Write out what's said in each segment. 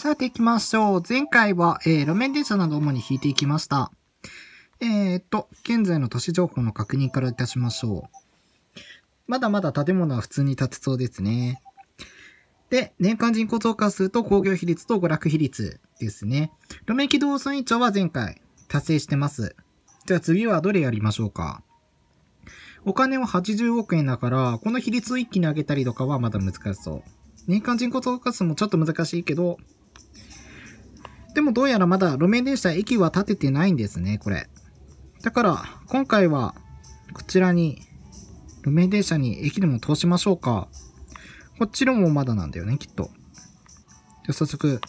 さて行きましょう。前回は、路面電車などを主に引いていきました。現在の都市情報の確認からいたしましょう。まだまだ建物は普通に建つそうですね。で、年間人口増加数と工業比率と娯楽比率ですね。路面軌道総延長は前回達成してます。じゃあ次はどれやりましょうか。お金は80億円だから、この比率を一気に上げたりとかはまだ難しそう。年間人口増加数もちょっと難しいけど、でもどうやらまだ路面電車駅は建ててないんですね、これ。だから、今回は、こちらに、路面電車に駅でも通しましょうか。こっちのもまだなんだよね、きっと。じゃあ早速、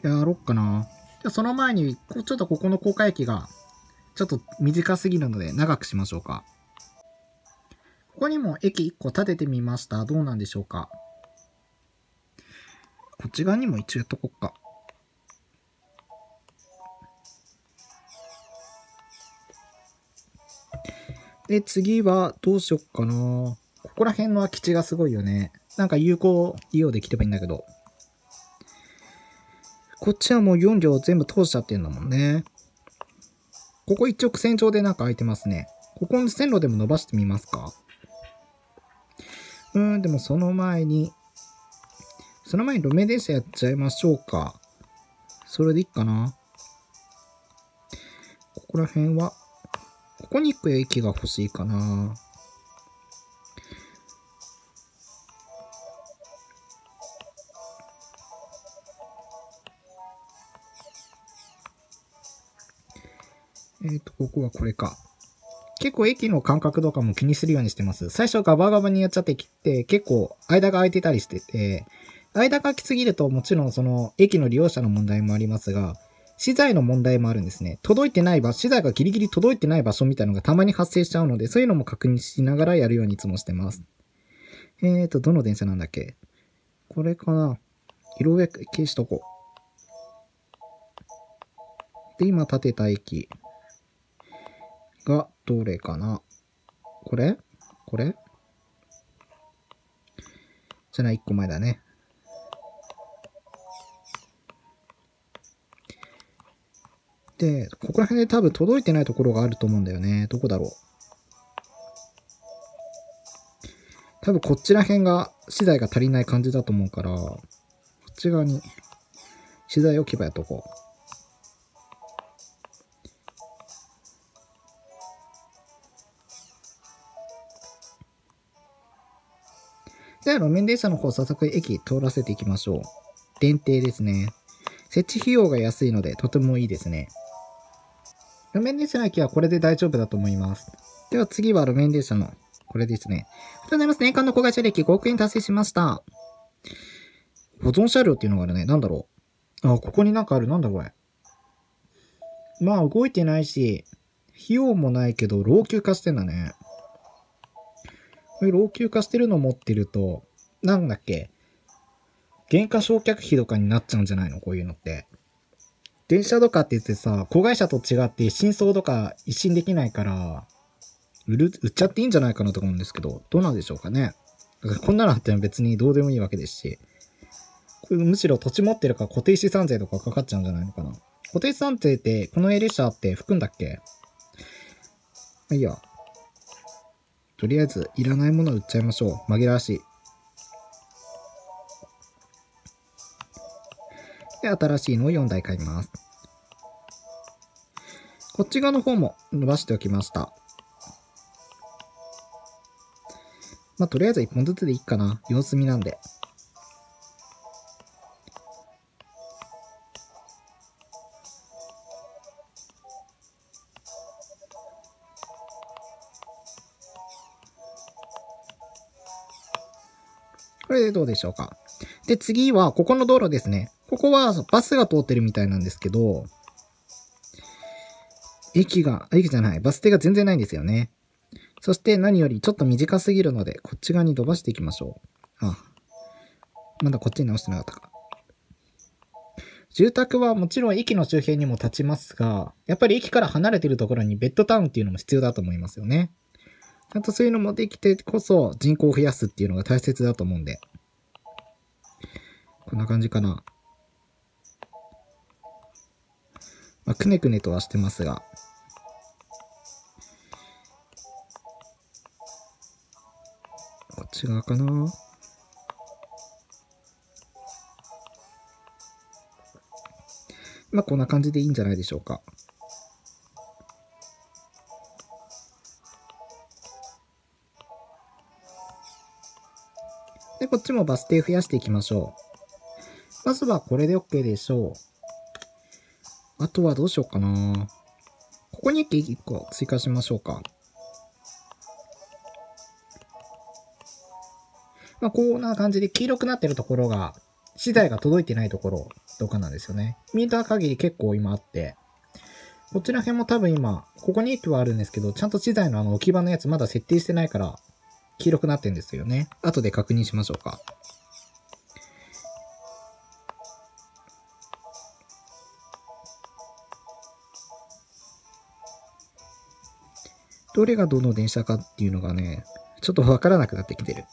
やろっかな。じゃあその前に、ちょっとここの高架駅が、ちょっと短すぎるので長くしましょうか。ここにも駅1個建ててみました。どうなんでしょうか。こっち側にも一応やっとこっか。で、次はどうしよっかな。ここら辺の空き地がすごいよね。なんか有効利用できればいいんだけど。こっちはもう4両全部通しちゃってんだもんね。ここ一直線上でなんか空いてますね。ここの線路でも伸ばしてみますか。でもその前に路面電車やっちゃいましょうか。それでいいかな。ここら辺は、ここに行く駅が欲しいかな。ここはこれか。結構駅の間隔とかも気にするようにしてます。最初ガバガバにやっちゃってきて、結構間が空いてたりしてて、間が空きすぎるともちろんその駅の利用者の問題もありますが、資材の問題もあるんですね。資材がギリギリ届いてない場所みたいなのがたまに発生しちゃうので、そういうのも確認しながらやるようにいつもしてます。どの電車なんだっけ？これかな。色分けしとこう。で、今建てた駅がどれかな？これじゃない、1個前だね。で、ここら辺で多分届いてないところがあると思うんだよね。どこだろう。多分こっちら辺が資材が足りない感じだと思うから、こっち側に資材置き場やっとこう。では路面電車の方、早速駅通らせていきましょう。電停ですね。設置費用が安いのでとてもいいですね。路面電車の駅はこれで大丈夫だと思います。では次は路面電車の、これですね。ありがとうございます。年間の子会社歴5億円達成しました。保存車両っていうのがあるね。なんだろう。あ、ここになんかある。なんだこれ。まあ動いてないし、費用もないけど、老朽化してんだね。これ老朽化してるの持ってると、なんだっけ。減価償却費とかになっちゃうんじゃないの？こういうのって。電車とかって言ってさ、子会社と違って新装とか一新できないから、売っちゃっていいんじゃないかなと思うんですけど、どうなんでしょうかね。だからこんなのって別にどうでもいいわけですし、これむしろ土地持ってるから固定資産税とかかかっちゃうんじゃないのかな。固定資産税って、この列車って含んだっけ？いいや。とりあえず、いらないものを売っちゃいましょう。紛らわしい。で、新しいのを4台買います。こっち側の方も伸ばしておきました。まあ、とりあえず1本ずつでいいかな。様子見なんで。これでどうでしょうか。で、次は、ここの道路ですね。ここはバスが通ってるみたいなんですけど、バス停が全然ないんですよね。そして何よりちょっと短すぎるので、こっち側に伸ばしていきましょう。まだこっちに直してなかったか。住宅はもちろん駅の周辺にも立ちますが、やっぱり駅から離れてるところにベッドタウンっていうのも必要だと思いますよね。ちゃんとそういうのもできてこそ人口を増やすっていうのが大切だと思うんで。こんな感じかな。まあ、くねくねとはしてますが、こっち側かな。まあこんな感じでいいんじゃないでしょうか。で、こっちもバス停増やしていきましょう。まずはこれで OK でしょう。あとはどうしようかな。ここに1個追加しましょうか。まあこんな感じで黄色くなってるところが、資材が届いてないところとかなんですよね。見た限り結構今あって、こちら辺も多分今、ここに1個はあるんですけど、ちゃんと資材の置き場のやつまだ設定してないから、黄色くなってるんですよね。後で確認しましょうか。どれがどの電車かっていうのがね、ちょっとわからなくなってきてる。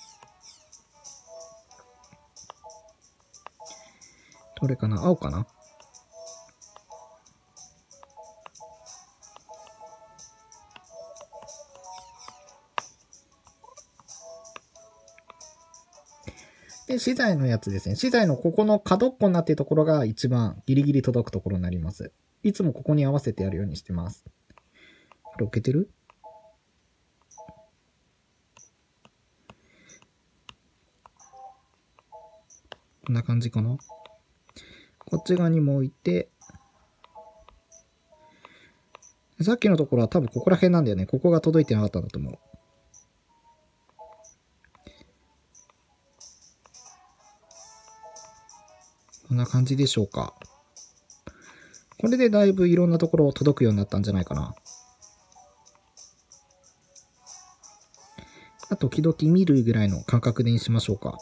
どれかな？青かな？で、資材のやつですね。資材のここの角っこになっているところが一番ギリギリ届くところになります。いつもここに合わせてやるようにしてます。これ置けてる？こんな感じかな？こっち側にも置いて、さっきのところは多分ここら辺なんだよね。ここが届いてなかったんだと思う。こんな感じでしょうか。これでだいぶいろんなところ届くようになったんじゃないかな。あと時々見るぐらいの感覚でにしましょうか。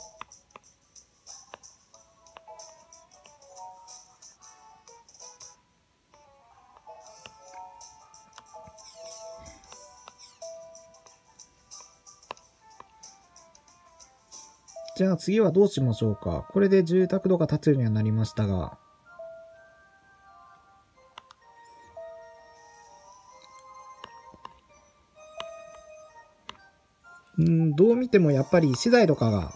じゃあ次はどうしましょうか。これで住宅とか建つようにはなりましたが。どう見てもやっぱり資材とかが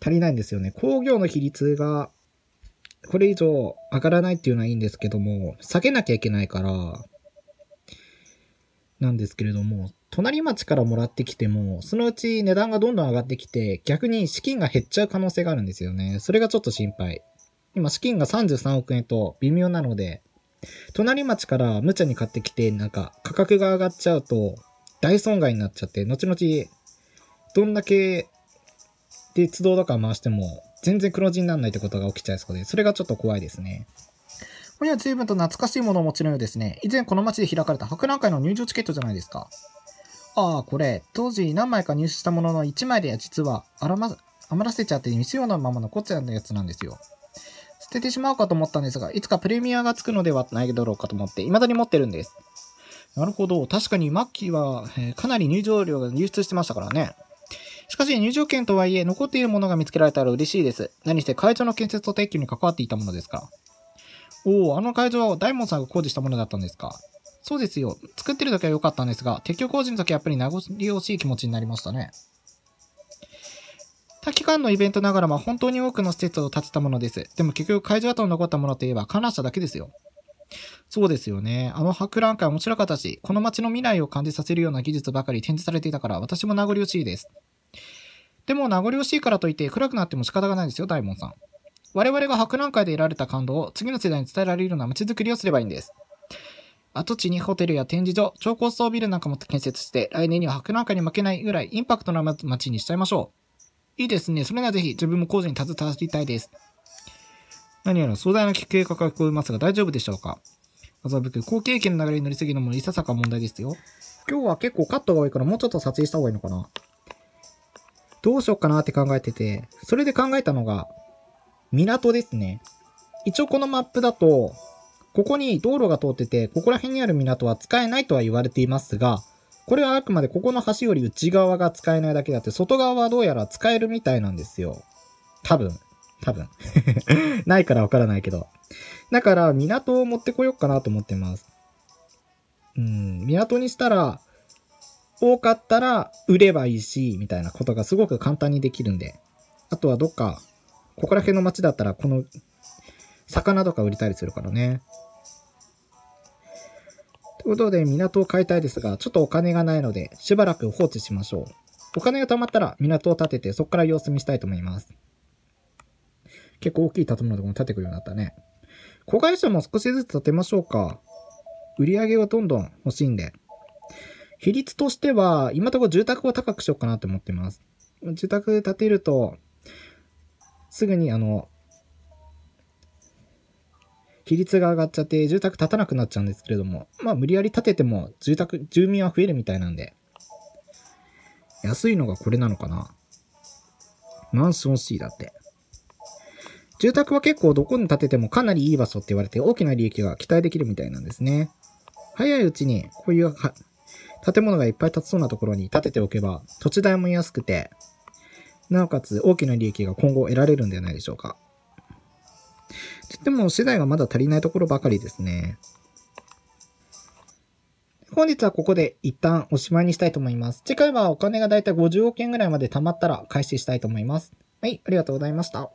足りないんですよね。工業の比率がこれ以上上がらないっていうのはいいんですけども、下げなきゃいけないから、なんですけれども、隣町からもらってきても、そのうち値段がどんどん上がってきて、逆に資金が減っちゃう可能性があるんですよね。それがちょっと心配。今資金が33億円と微妙なので、隣町から無茶に買ってきて、なんか価格が上がっちゃうと大損害になっちゃって、後々どんだけ鉄道とか回しても全然黒字にならないってことが起きちゃいそうで、それがちょっと怖いですね。これは随分と懐かしいものをお持ちのようですね。以前この町で開かれた博覧会の入場チケットじゃないですか。ああ、これ、当時何枚か入手したものの1枚で実は余らせちゃって未使用のまま残っちゃうやつなんですよ。捨ててしまうかと思ったんですが、いつかプレミアがつくのではないだろうかと思って、未だに持ってるんです。なるほど。確かに末期は、かなり入場料が流出してましたからね。しかし入場券とはいえ、残っているものが見つけられたら嬉しいです。何せ会場の建設と撤去に関わっていたものですから。おお、あの会場は大門さんが工事したものだったんですか。そうですよ。作ってる時は良かったんですが、撤去工事の時はやっぱり名残惜しい気持ちになりましたね。他期間のイベントながらも本当に多くの施設を建てたものです。でも結局会場跡に残ったものといえば観覧車だけですよ。そうですよね。あの博覧会面白かったし、この街の未来を感じさせるような技術ばかり展示されていたから、私も名残惜しいです。でも名残惜しいからといって暗くなっても仕方がないですよ、大門さん。我々が博覧会で得られた感動を次の世代に伝えられるような街づくりをすればいいんです。跡地にホテルや展示所、超高層ビルなんかも建設して、来年には博覧会に負けないぐらいインパクトな街にしちゃいましょう。いいですね。それならぜひ自分も工事に携わりたいです。何やら壮大な計画が聞こえますが大丈夫でしょうか。麻吹くん、好経験の流れに乗りすぎるのもいささか問題ですよ。今日は結構カットが多いからもうちょっと撮影した方がいいのかな。どうしようかなって考えてて、それで考えたのが、港ですね。一応このマップだと、ここに道路が通ってて、ここら辺にある港は使えないとは言われていますが、これはあくまでここの橋より内側が使えないだけだって、外側はどうやら使えるみたいなんですよ。多分。多分。ないからわからないけど。だから、港を持ってこようかなと思ってます。港にしたら、多かったら売ればいいし、みたいなことがすごく簡単にできるんで。あとはどっか、ここら辺の町だったら、この、魚とか売れたりするからね。ということで、港を買いたいですが、ちょっとお金がないので、しばらく放置しましょう。お金が貯まったら、港を建てて、そこから様子見したいと思います。結構大きい建物とかも建ててくるようになったね。子会社も少しずつ建てましょうか。売り上げをどんどん欲しいんで。比率としては、今のところ住宅を高くしようかなと思ってます。住宅建てると、すぐに比率が上がっちゃって、住宅建たなくなっちゃうんですけれども、まあ無理やり建てても住民は増えるみたいなんで、安いのがこれなのかな。マンション C だって。住宅は結構どこに建ててもかなりいい場所って言われて大きな利益が期待できるみたいなんですね。早いうちにこういう建物がいっぱい建ちそうなところに建てておけば土地代も安くて、なおかつ大きな利益が今後得られるんではないでしょうか。でも資材がまだ足りないところばかりですね。本日はここで一旦おしまいにしたいと思います。次回はお金がだいたい50億円ぐらいまで貯まったら開始したいと思います。はい、ありがとうございました。